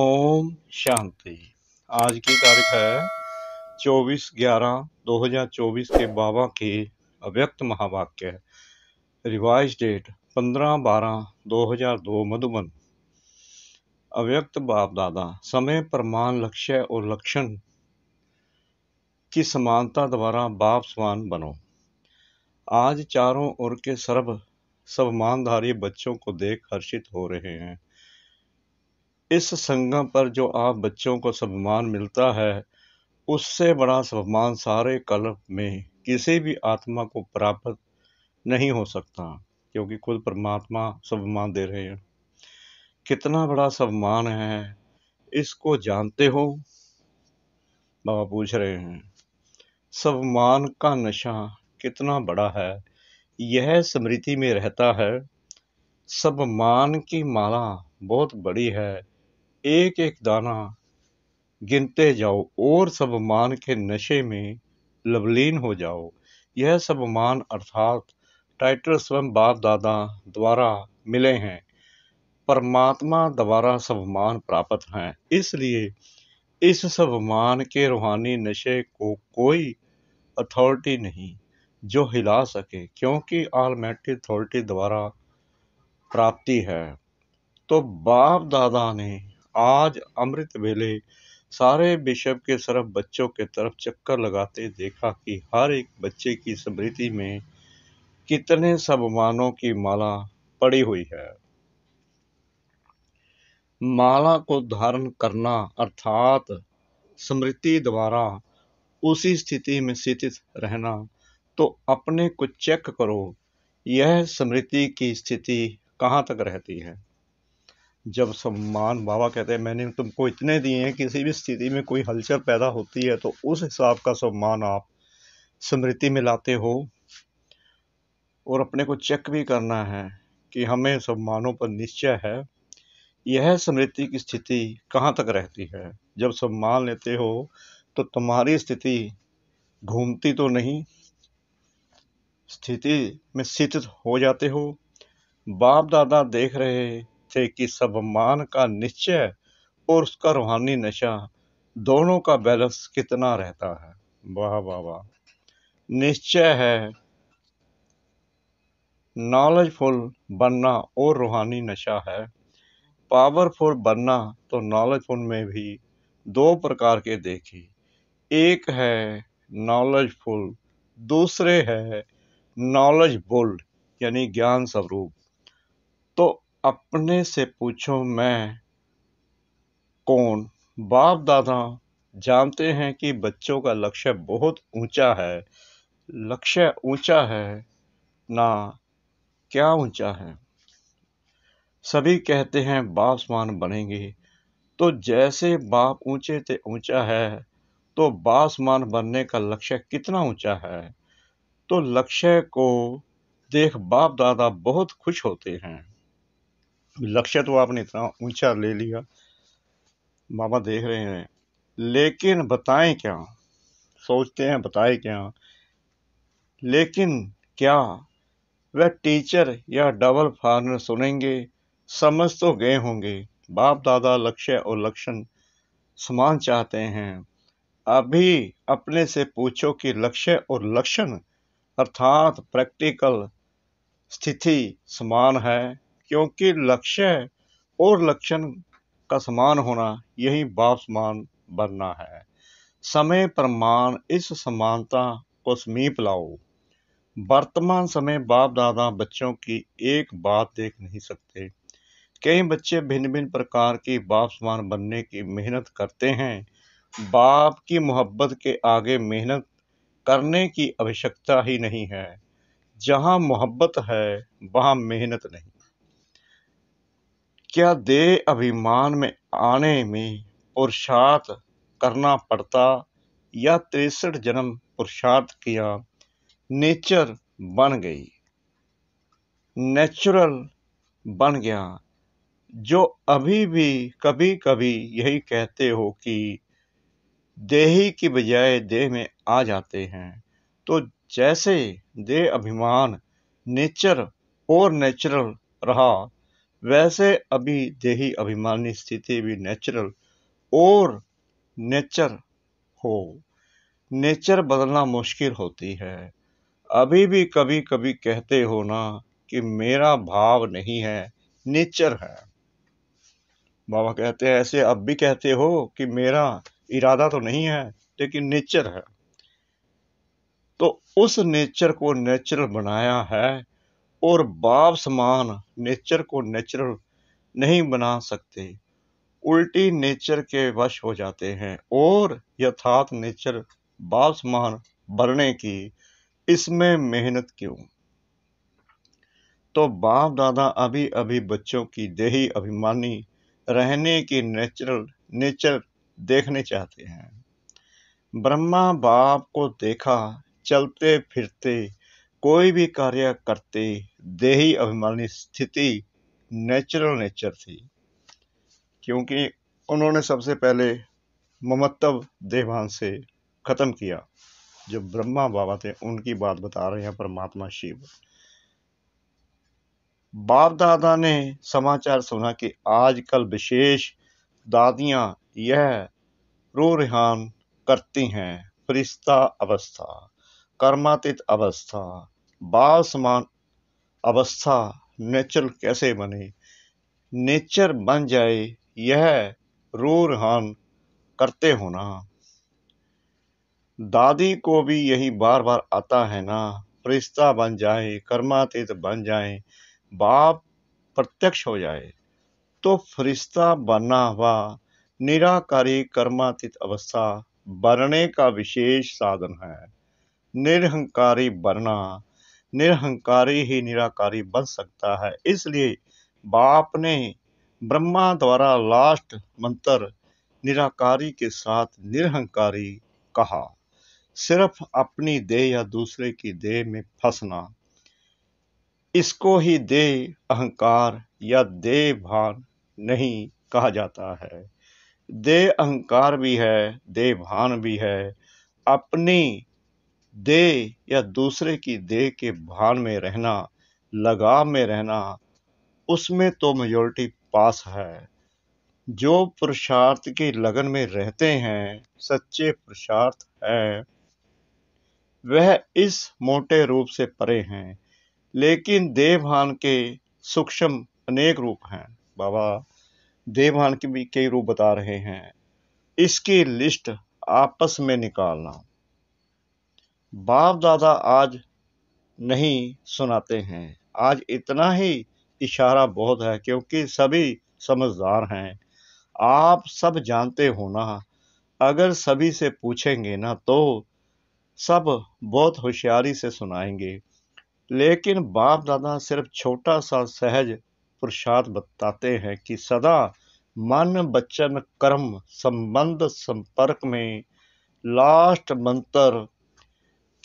ओम शांति। आज की तारीख है 24/11/2024 के बाबा के अव्यक्त महावाक्य, रिवाइज डेट 15/12/2002, मधुबन। अव्यक्त बाप दादा, समय, प्रमाण, लक्ष्य और लक्षण की समानता द्वारा बाप समान बनो। आज चारों ओर के सब मानधारी बच्चों को देख हर्षित हो रहे हैं। इस संगम पर जो आप बच्चों को सम्मान मिलता है, उससे बड़ा सम्मान सारे कल्प में किसी भी आत्मा को प्राप्त नहीं हो सकता, क्योंकि खुद परमात्मा सम्मान दे रहे हैं। कितना बड़ा सम्मान है, इसको जानते हो? बाबा पूछ रहे हैं। सम्मान का नशा कितना बड़ा है, यह स्मृति में रहता है। सम्मान की माला बहुत बड़ी है, एक एक दाना गिनते जाओ और सब मान के नशे में लवलीन हो जाओ। यह सब मान अर्थात टाइटल स्वयं बाप दादा द्वारा मिले हैं, परमात्मा द्वारा सब मान प्राप्त हैं। इसलिए इस सब मान के रूहानी नशे को कोई अथॉरिटी नहीं जो हिला सके, क्योंकि ऑलमाइटी अथॉरिटी द्वारा प्राप्ति है। तो बाप दादा ने आज अमृत वेले सारे विश्व के सर्व बच्चों के तरफ चक्कर लगाते देखा कि हर एक बच्चे की स्मृति में कितने सम्मानों की माला पड़ी हुई है। माला को धारण करना अर्थात स्मृति द्वारा उसी स्थिति में स्थित रहना। तो अपने को चेक करो, यह स्मृति की स्थिति कहाँ तक रहती है। जब सम्मान, बाबा कहते हैं मैंने तुमको इतने दिए हैं, किसी भी स्थिति में कोई हलचल पैदा होती है तो उस हिसाब का सम्मान आप स्मृति में लाते हो। और अपने को चेक भी करना है कि हमें सम्मानों पर निश्चय है, यह स्मृति की स्थिति कहाँ तक रहती है। जब सम्मान लेते हो तो तुम्हारी स्थिति घूमती तो नहीं, स्थिति में स्थित हो जाते हो। बाप दादा देख रहे थे कि सम्मान का निश्चय और उसका रूहानी नशा, दोनों का बैलेंस कितना रहता है। वाह वाह वाह। निश्चय है, नॉलेजफुल बनना और रूहानी नशा है, पावरफुल बनना। तो नॉलेजफुल में भी दो प्रकार के देखी, एक है नॉलेजफुल, दूसरे है नॉलेजबुल यानी ज्ञान स्वरूप। तो अपने से पूछो मैं कौन। बाप दादा जानते हैं कि बच्चों का लक्ष्य बहुत ऊंचा है। लक्ष्य ऊंचा है ना, क्या ऊंचा है। सभी कहते हैं बाप समान बनेंगे, तो जैसे बाप ऊंचे से ऊंचा है, तो बाप समान बनने का लक्ष्य कितना ऊंचा है। तो लक्ष्य को देख बाप दादा बहुत खुश होते हैं। लक्ष्य तो आपने इतना ऊंचा ले लिया, बाबा देख रहे हैं, लेकिन बताएं क्या। सोचते हैं बताएं क्या, लेकिन क्या वह टीचर या डबल फार्नर सुनेंगे? समझ तो गए होंगे। बाप दादा लक्ष्य और लक्षण समान चाहते हैं। अभी अपने से पूछो कि लक्ष्य और लक्षण अर्थात प्रैक्टिकल स्थिति समान है, क्योंकि लक्ष्य और लक्षण का समान होना यही बाप समान बनना है। समय, प्रमाण, इस समानता को समीप लाओ। वर्तमान समय बाप दादा बच्चों की एक बात देख नहीं सकते। कई बच्चे भिन्न भिन्न प्रकार की बाप समान बनने की मेहनत करते हैं। बाप की मोहब्बत के आगे मेहनत करने की आवश्यकता ही नहीं है। जहाँ मोहब्बत है वहाँ मेहनत नहीं। क्या देह अभिमान में आने में पुरुषार्थ करना पड़ता, या 63 जन्म पुरुषार्थ किया, नेचर बन गई, नेचुरल बन गया। जो अभी भी कभी कभी यही कहते हो कि देही की बजाय देह में आ जाते हैं। तो जैसे देह अभिमान नेचर और नेचुरल रहा, वैसे अभी देही अभिमानी स्थिति भी नेचुरल और नेचर हो, नेचर बदलना मुश्किल होती है। अभी भी कभी कभी कहते हो ना कि मेरा भाव नहीं है, नेचर है। बाबा कहते हैं ऐसे अब भी कहते हो कि मेरा इरादा तो नहीं है लेकिन नेचर है। तो उस नेचर को नेचुरल बनाया है और बाप समान नेचर को नेचुरल नहीं बना सकते, उल्टी नेचर के वश हो जाते हैं और यथार्थ नेचर बाप समान बनने की इसमें मेहनत क्यों। तो बाप दादा अभी अभी बच्चों की देही अभिमानी रहने की नेचुरल नेचर देखने चाहते हैं। ब्रह्मा बाप को देखा चलते फिरते कोई भी कार्य करते देही अभिमानी स्थिति नेचुरल नेचर थी, क्योंकि उन्होंने सबसे पहले ममत्व देहभान से खत्म किया। जो ब्रह्मा बाबा थे उनकी बात बता रहे हैं परमात्मा शिव। बाप दादा ने समाचार सुना कि आजकल विशेष दादियां यह रूहान करती हैं, फरिश्ता अवस्था, कर्मातीत अवस्था, बाप समान अवस्था नेचुरल कैसे बने, नेचर बन जाए यह रूहान करते होना। दादी को भी यही बार बार आता है ना, फरिश्ता बन जाए, कर्मातीत बन जाए, बाप प्रत्यक्ष हो जाए। तो फरिश्ता बनना हुआ निराकारी कर्मातीत अवस्था बनने का विशेष साधन है। निरहंकारी बनना, निरहंकारी ही निराकारी बन सकता है। इसलिए बाप ने ब्रह्मा द्वारा लास्ट मंत्र निराकारी के साथ निरहंकारी कहा। सिर्फ अपनी देह या दूसरे की देह में फंसना, इसको ही देह अहंकार या देह भान नहीं कहा जाता है। देह अहंकार भी है, देह भान भी है। अपनी देह या दूसरे की देह के भान में रहना, लगाव में रहना, उसमें तो मेजॉरिटी पास है। जो पुरुषार्थ के लगन में रहते हैं, सच्चे पुरुषार्थ हैं, वह इस मोटे रूप से परे हैं, लेकिन देवभान के सूक्ष्म अनेक रूप हैं। बाबा देवभान के भी कई रूप बता रहे हैं, इसकी लिस्ट आपस में निकालना बाप दादा आज नहीं सुनाते हैं। आज इतना ही इशारा बहुत है, क्योंकि सभी समझदार हैं। आप सब जानते हो ना, अगर सभी से पूछेंगे ना तो सब बहुत होशियारी से सुनाएंगे। लेकिन बाप दादा सिर्फ छोटा सा सहज पुरुषार्थ बताते हैं कि सदा मन वचन कर्म संबंध संपर्क में लास्ट मंत्र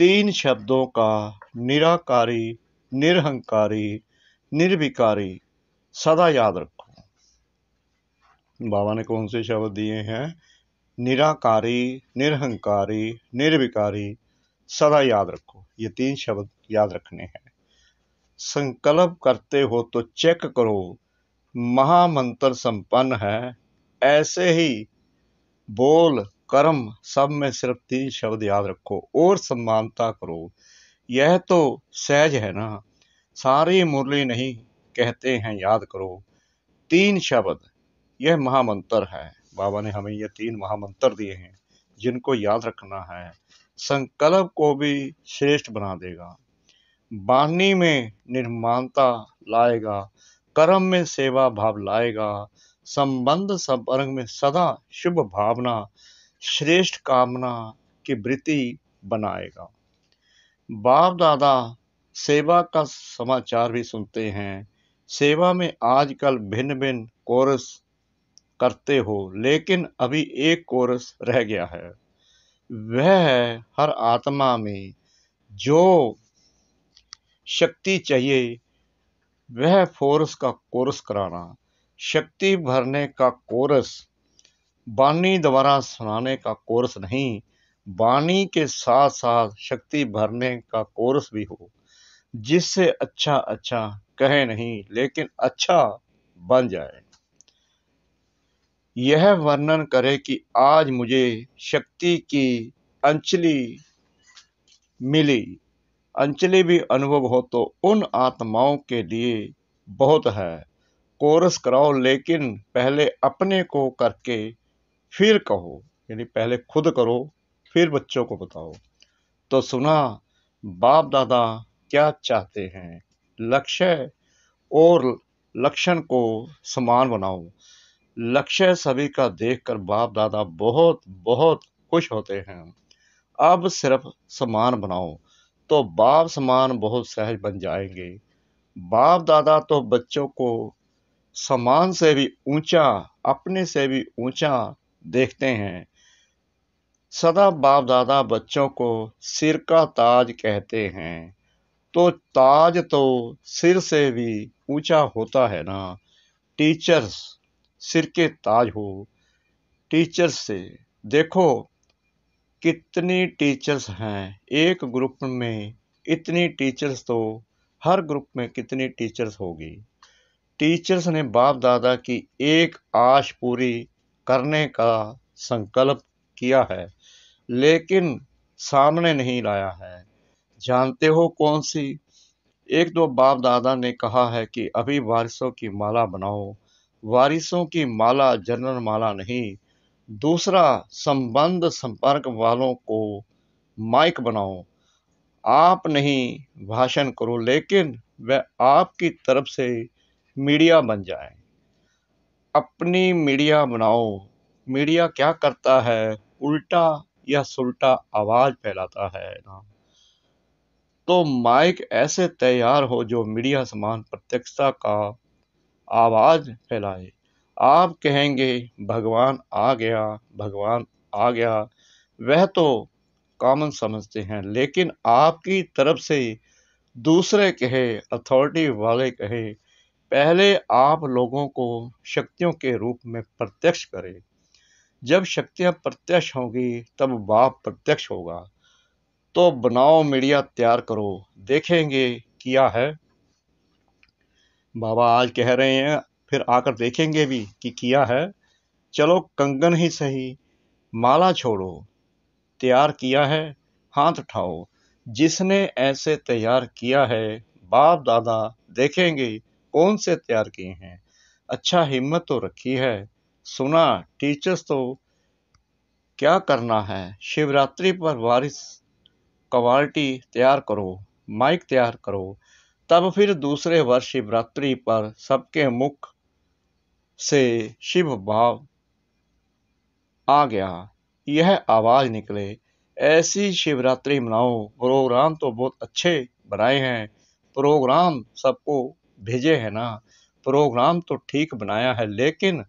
3 शब्दों का निराकारी निरहंकारी निर्विकारी सदा याद रखो। बाबा ने कौन से शब्द दिए हैं? निराकारी निरहंकारी निर्विकारी सदा याद रखो, ये 3 शब्द याद रखने हैं। संकल्प करते हो तो चेक करो, महामंत्र संपन्न है। ऐसे ही बोल कर्म सब में सिर्फ 3 शब्द याद रखो और समानता करो। यह तो सहज है ना, सारी मुरली नहीं कहते हैं याद करो। 3 शब्द, यह महामंत्र है। बाबा ने हमें ये 3 महामंत्र दिए हैं जिनको याद रखना है। संकल्प को भी श्रेष्ठ बना देगा, वाणी में निर्माणता लाएगा, कर्म में सेवा भाव लाएगा, संबंध संपर्क में सदा शुभ भावना श्रेष्ठ कामना की वृत्ति बनाएगा। बाप दादा सेवा का समाचार भी सुनते हैं। सेवा में आजकल भिन्न भिन्न कोरस करते हो, लेकिन अभी एक कोरस रह गया है, वह है हर आत्मा में जो शक्ति चाहिए वह फोर्स का कोर्स कराना, शक्ति भरने का कोर्स, वाणी द्वारा सुनाने का कोर्स नहीं, वाणी के साथ साथ शक्ति भरने का कोर्स भी हो, जिससे अच्छा अच्छा कहे नहीं लेकिन अच्छा बन जाए। यह वर्णन करे कि आज मुझे शक्ति की अंचली मिली। अंचली भी अनुभव हो तो उन आत्माओं के लिए बहुत है। कोरस कराओ, लेकिन पहले अपने को करके फिर कहो, यानी पहले खुद करो फिर बच्चों को बताओ। तो सुना बाप दादा क्या चाहते हैं, लक्ष्य और लक्षण को समान बनाओ। लक्ष्य सभी का देखकर बाप दादा बहुत बहुत खुश होते हैं। अब सिर्फ समान बनाओ तो बाप समान बहुत सहज बन जाएंगे। बाप दादा तो बच्चों को समान से भी ऊंचा, अपने से भी ऊंचा देखते हैं। सदा बाप दादा बच्चों को सिर का ताज कहते हैं। तो ताज तो सिर से भी ऊंचा होता है ना। टीचर्स सिर के ताज हो टीचर्स से। देखो कितनी टीचर्स हैं एक ग्रुप में, इतनी टीचर्स तो हर ग्रुप में कितनी टीचर्स होगी। टीचर्स ने बाप दादा की एक आश पूरी करने का संकल्प किया है, लेकिन सामने नहीं लाया है। जानते हो कौन सी? एक दो बाप दादा ने कहा है कि अभी वारिसों की माला बनाओ। वारिसों की माला जनरल माला नहीं। दूसरा, संबंध संपर्क वालों को माइक बनाओ। आप नहीं भाषण करो, लेकिन वह आपकी तरफ से मीडिया बन जाए। अपनी मीडिया बनाओ। मीडिया क्या करता है? उल्टा या सुलटा आवाज फैलाता है ना। तो माइक ऐसे तैयार हो जो मीडिया समान प्रत्यक्षता का आवाज फैलाए। आप कहेंगे भगवान आ गया, भगवान आ गया, वह तो कॉमन समझते हैं, लेकिन आपकी तरफ से दूसरे कहे, अथॉरिटी वाले कहे। पहले आप लोगों को शक्तियों के रूप में प्रत्यक्ष करें। जब शक्तियां प्रत्यक्ष होंगी तब बाप प्रत्यक्ष होगा। तो बनाओ, मीडिया तैयार करो, देखेंगे किया है। बाबा आज कह रहे हैं, फिर आकर देखेंगे भी कि किया है। चलो कंगन ही सही, माला छोड़ो, तैयार किया है, हाथ उठाओ। जिसने ऐसे तैयार किया है बाप दादा देखेंगे कौन से तैयार किए हैं। अच्छा, हिम्मत तो रखी है। सुना टीचर्स तो क्या करना है, शिवरात्रि पर वारिस क्वालिटी तैयार करो, माइक तैयार करो। तब फिर दूसरे वर्ष शिवरात्रि पर सबके मुख से शिव भाव आ गया, यह आवाज निकले। ऐसी शिवरात्रि मनाओ। प्रोग्राम तो बहुत अच्छे बनाए हैं, प्रोग्राम सबको भेजे है ना। प्रोग्राम तो ठीक बनाया है, लेकिन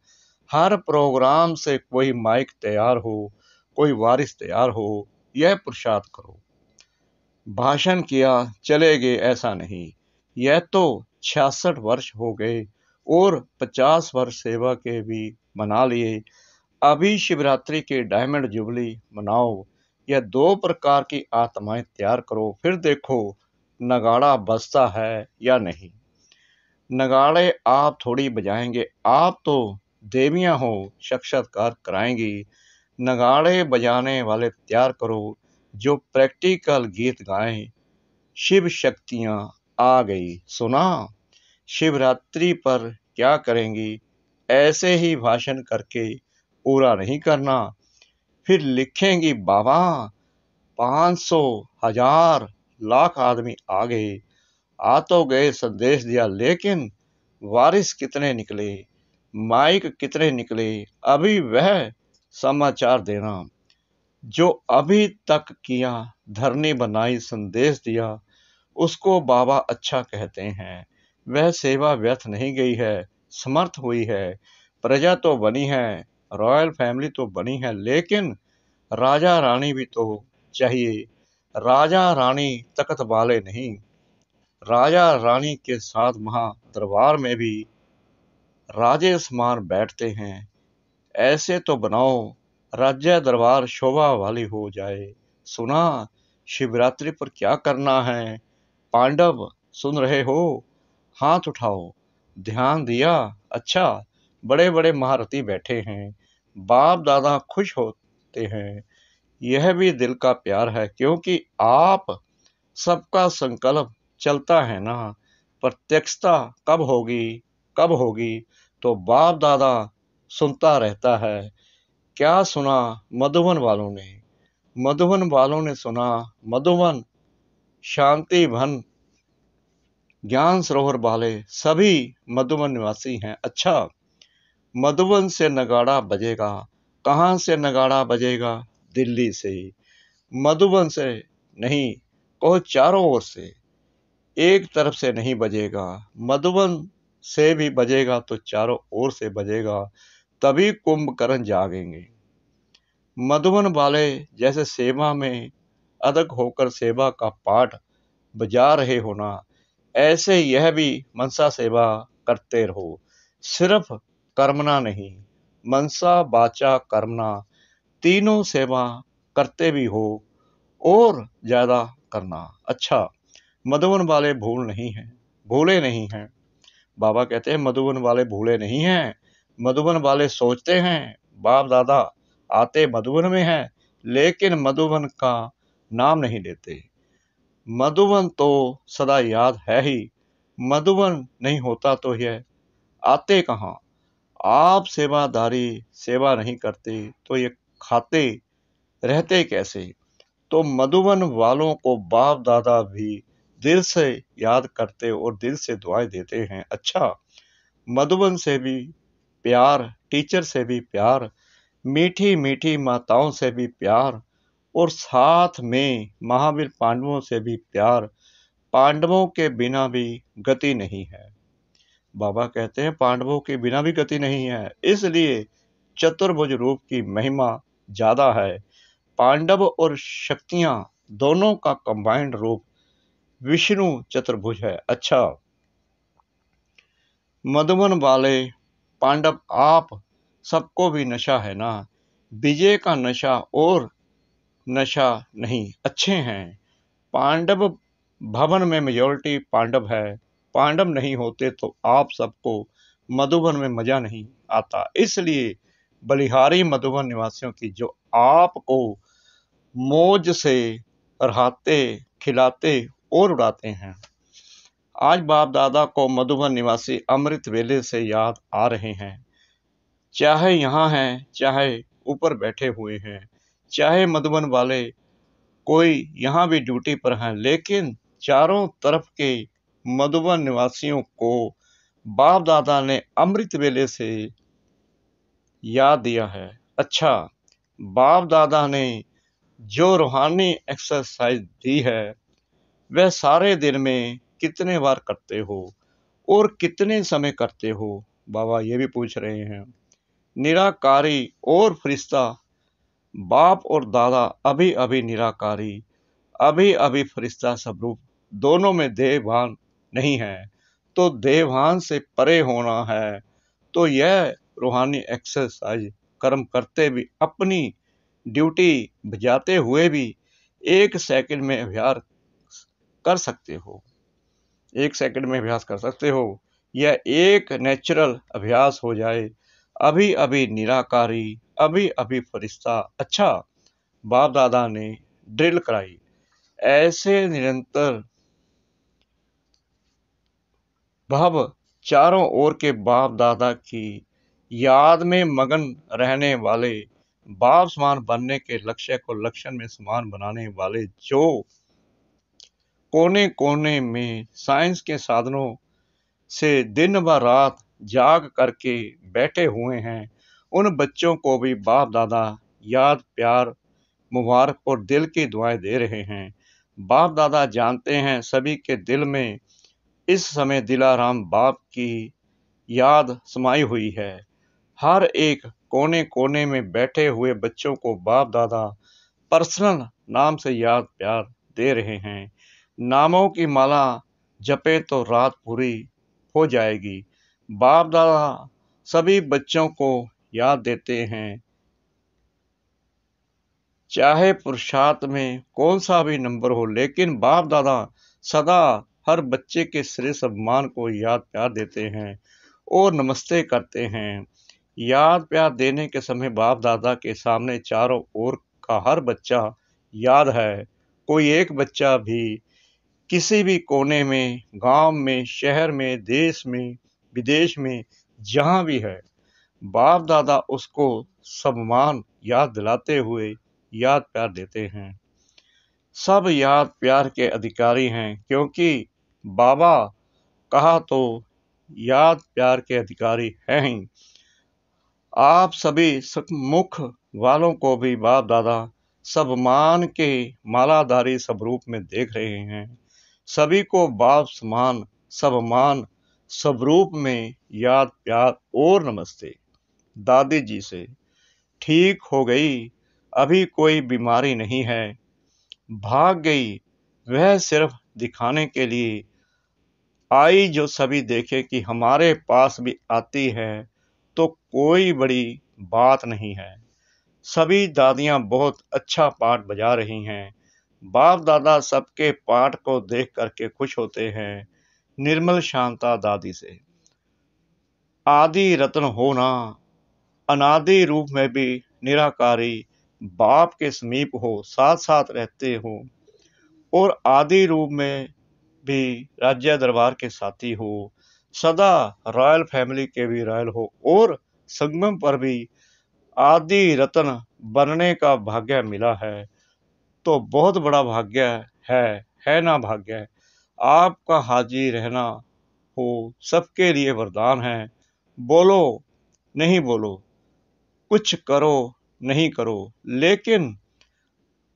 हर प्रोग्राम से कोई माइक तैयार हो, कोई वारिस तैयार हो, यह पुरुषार्थ करो। भाषण किया चले गए, ऐसा नहीं। यह तो 66 वर्ष हो गए और 50 वर्ष सेवा के भी मना लिए। अभी शिवरात्रि के डायमंड जुबली मनाओ। यह दो प्रकार की आत्माएं तैयार करो, फिर देखो नगाड़ा बजता है या नहीं। नगाड़े आप थोड़ी बजाएंगे, आप तो देवियां हो, साक्षात्कार कराएंगी। नगाड़े बजाने वाले तैयार करो जो प्रैक्टिकल गीत गाएं। शिव शक्तियाँ आ गई। सुना शिवरात्रि पर क्या करेंगी? ऐसे ही भाषण करके पूरा नहीं करना। फिर लिखेंगी बाबा 500 1000 लाख आदमी आ गए। आ तो गए, संदेश दिया, लेकिन वारिस कितने निकले, माइक कितने निकले? अभी वह समाचार देना जो अभी तक किया, धरनी बनाई, संदेश दिया, उसको बाबा अच्छा कहते हैं। वह सेवा व्यर्थ नहीं गई है, समर्थ हुई है। प्रजा तो बनी है, रॉयल फैमिली तो बनी है, लेकिन राजा रानी भी तो चाहिए। राजा रानी तख्त वाले नहीं, राजा रानी के साथ वहाँ दरबार में भी राजे समान बैठते हैं। ऐसे तो बनाओ, राज्य दरबार शोभा वाली हो जाए। सुना शिवरात्रि पर क्या करना है? पांडव सुन रहे हो, हाथ उठाओ। ध्यान दिया, अच्छा बड़े बड़े महारथी बैठे हैं, बाप दादा खुश होते हैं। यह भी दिल का प्यार है, क्योंकि आप सबका संकल्प चलता है ना। प्रत्यक्षता कब होगी, कब होगी, तो बाप दादा सुनता रहता है। क्या सुना मधुवन वालों ने? मधुवन वालों ने सुना मधुवन शांति भन ज्ञान सरोवर वाले सभी मधुवन निवासी हैं। अच्छा, मधुवन से नगाड़ा बजेगा। कहाँ से नगाड़ा बजेगा? दिल्ली से। मधुवन से नहीं, को चारों ओर से, एक तरफ से नहीं बजेगा। मधुबन से भी बजेगा तो चारों ओर से बजेगा, तभी कुंभकर्ण जागेंगे। मधुबन वाले जैसे सेवा में अदक होकर सेवा का पाठ बजा रहे होना, ऐसे यह भी मनसा सेवा करते रहो। सिर्फ कर्मणा नहीं, मनसा वाचा कर्मणा तीनों सेवा करते भी हो, और ज़्यादा करना। अच्छा, मधुवन वाले भूल नहीं हैं, भूले नहीं हैं। बाबा कहते हैं मधुवन वाले भूले नहीं हैं। मधुवन वाले सोचते हैं, बाप दादा आते मधुवन में हैं, लेकिन मधुवन का नाम नहीं लेते। मधुवन तो सदा याद है ही, मधुवन नहीं होता तो यह आते कहाँ। आप सेवादारी सेवा नहीं करते तो ये खाते रहते कैसे। तो मधुवन वालों को बाप दादा भी दिल से याद करते और दिल से दुआएं देते हैं। अच्छा, मधुवन से भी प्यार, टीचर से भी प्यार, मीठी मीठी माताओं से भी प्यार, और साथ में महावीर पांडवों से भी प्यार। पांडवों के बिना भी गति नहीं है। बाबा कहते हैं पांडवों के बिना भी गति नहीं है, इसलिए चतुर्भुज रूप की महिमा ज़्यादा है। पांडव और शक्तियाँ दोनों का कंबाइंड रूप विष्णु चतुर्भुज है। अच्छा, मधुवन वाले पांडव आप सबको भी नशा है ना, विजय का नशा और नशा नहीं, अच्छे हैं। पांडव भवन में मेजॉरिटी पांडव है, पांडव नहीं होते तो आप सबको मधुवन में मज़ा नहीं आता। इसलिए बलिहारी मधुवन निवासियों की जो आपको मौज से रहाते, खिलाते और उड़ाते हैं। आज बाप दादा को मधुबन निवासी अमृत वेले से याद आ रहे हैं, चाहे यहाँ हैं, चाहे ऊपर बैठे हुए हैं, चाहे मधुबन वाले कोई यहाँ भी ड्यूटी पर हैं, लेकिन चारों तरफ के मधुबन निवासियों को बाप दादा ने अमृत वेले से याद दिया है। अच्छा, बाप दादा ने जो रूहानी एक्सरसाइज दी है, वह सारे दिन में कितने बार करते हो और कितने समय करते हो? बाबा ये भी पूछ रहे हैं। निराकारी और फरिश्ता, बाप और दादा अभी अभी निराकारी, अभी अभी फरिश्ता स्वरूप, दोनों में देहभान नहीं है। तो देहभान से परे होना है तो यह रूहानी एक्सरसाइज कर्म करते भी, अपनी ड्यूटी बजाते हुए भी एक सेकंड में अभ्यास कर सकते हो, एक सेकंड में अभ्यास कर सकते हो। यह एक नेचुरल अभ्यास हो जाए, अभी अभी निराकारी, अभी अभी फरिश्ता। अच्छा, बाप दादा ने ड्रिल कराई, ऐसे निरंतर भाव चारों ओर के बाप दादा की याद में मगन रहने वाले, बाप समान बनने के लक्ष्य को लक्षण में समान बनाने वाले, जो कोने कोने में साइंस के साधनों से दिन व रात जाग करके बैठे हुए हैं, उन बच्चों को भी बाप दादा याद, प्यार, मुबारक और दिल की दुआएं दे रहे हैं। बाप दादा जानते हैं सभी के दिल में इस समय दिलाराम बाप की याद समाई हुई है। हर एक कोने कोने में बैठे हुए बच्चों को बाप दादा पर्सनल नाम से याद, प्यार दे रहे हैं। नामों की माला जपे तो रात पूरी हो जाएगी। बाप दादा सभी बच्चों को याद देते हैं, चाहे पुरुषार्थ में कौन सा भी नंबर हो, लेकिन बाप दादा सदा हर बच्चे के सिरे सम्मान को याद प्यार देते हैं और नमस्ते करते हैं। याद प्यार देने के समय बाप दादा के सामने चारों ओर का हर बच्चा याद है। कोई एक बच्चा भी किसी भी कोने में, गांव में, शहर में, देश में, विदेश में, जहां भी है, बाप दादा उसको सम्मान याद दिलाते हुए याद प्यार देते हैं। सब याद प्यार के अधिकारी हैं, क्योंकि बाबा कहा तो याद प्यार के अधिकारी हैं ही। आप सभी सखमुख वालों को भी बाप दादा सब मान के मालाधारी सब रूप में देख रहे हैं। सभी को बाप समान सब मान सब रूप में याद प्यार और नमस्ते दादी जी से। ठीक हो गई, अभी कोई बीमारी नहीं है, भाग गई, वह सिर्फ दिखाने के लिए आई। जो सभी देखे कि हमारे पास भी आती है तो कोई बड़ी बात नहीं है। सभी दादियां बहुत अच्छा पाठ बजा रही हैं। बाप दादा सबके पाठ को देख करके खुश होते हैं। निर्मल शांता दादी से। आदि रत्न होना, अनादि रूप में भी निराकारी बाप के समीप हो, साथ साथ रहते हो और आदि रूप में भी राज्य दरबार के साथी हो, सदा रॉयल फैमिली के भी रॉयल हो और संगम पर भी आदि रत्न बनने का भाग्य मिला है तो बहुत बड़ा भाग्य है ना भाग्य। आपका हाजी रहना हो सबके लिए वरदान है। बोलो नहीं बोलो, कुछ करो नहीं करो, लेकिन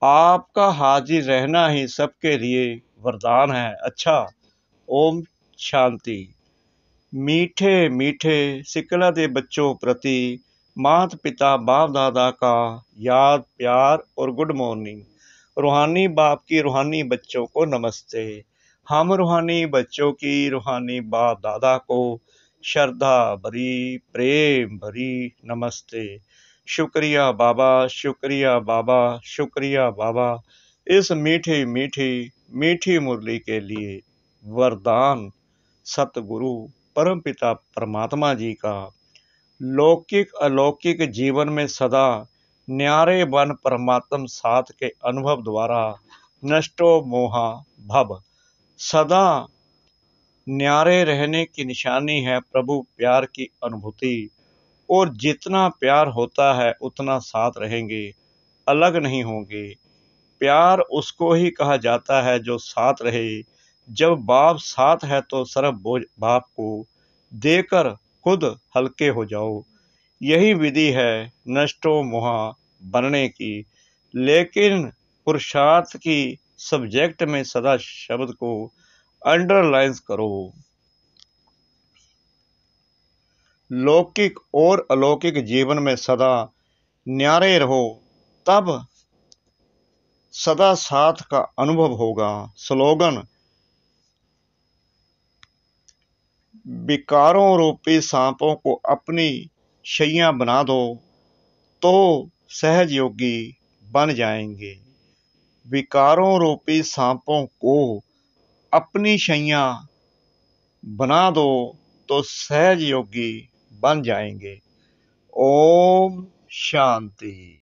आपका हाजिर रहना ही सबके लिए वरदान है। अच्छा, ओम शांति। मीठे मीठे सिकला दे बच्चों प्रति माता पिता बाप दादा का याद प्यार और गुड मॉर्निंग। रूहानी बाप की रूहानी बच्चों को नमस्ते। हम रूहानी बच्चों की रूहानी बाप दादा को श्रद्धा भरी, प्रेम भरी नमस्ते। शुक्रिया बाबा, शुक्रिया बाबा, शुक्रिया बाबा, इस मीठी मीठी मीठी मुरली के लिए वरदान सतगुरु परमपिता परमात्मा जी का। लौकिक अलौकिक जीवन में सदा न्यारे बन परमात्म साथ के अनुभव द्वारा नष्टो मोहा भव। सदा न्यारे रहने की निशानी है प्रभु प्यार की अनुभूति, और जितना प्यार होता है उतना साथ रहेंगे, अलग नहीं होंगे। प्यार उसको ही कहा जाता है जो साथ रहे। जब बाप साथ है तो सर्व बोझ बाप को देकर खुद हल्के हो जाओ। यही विधि है नष्टो मोहा बनने की। लेकिन पुरुषार्थ की सब्जेक्ट में सदा शब्द को अंडरलाइन करो। लौकिक और अलौकिक जीवन में सदा न्यारे रहो, तब सदा साथ का अनुभव होगा। स्लोगन। विकारों रूपी सांपों को अपनी शैया बना दो तो सहजयोगी बन जाएंगे। विकारों रूपी सांपों को अपनी शैया बना दो तो सहजयोगी बन जाएंगे। ओम शांति।